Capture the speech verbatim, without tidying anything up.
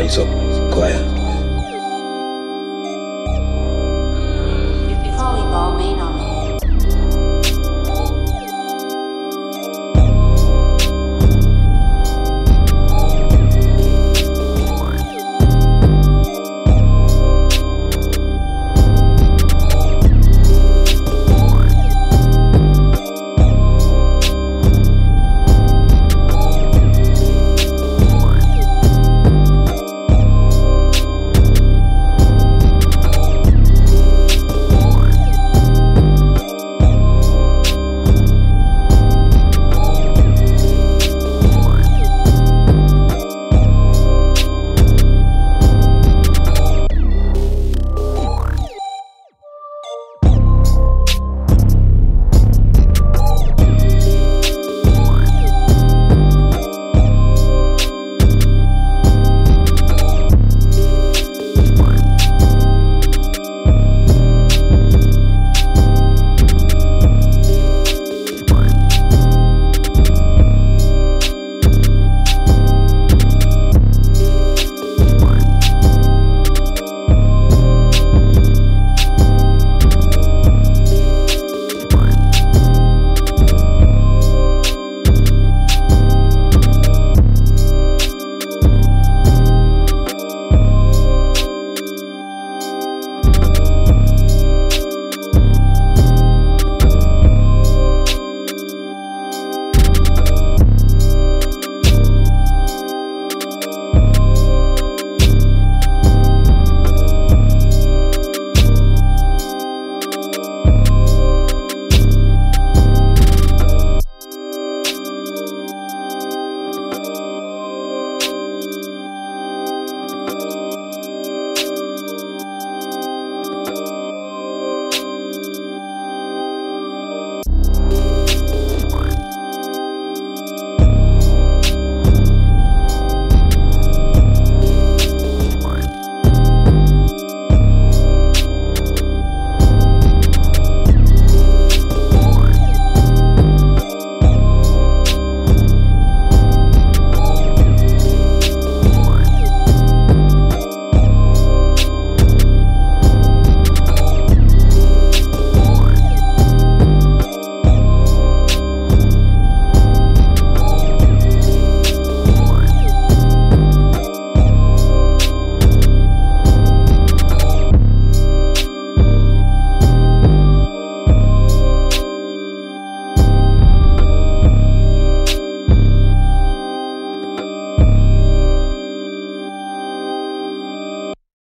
Lights Up Choir.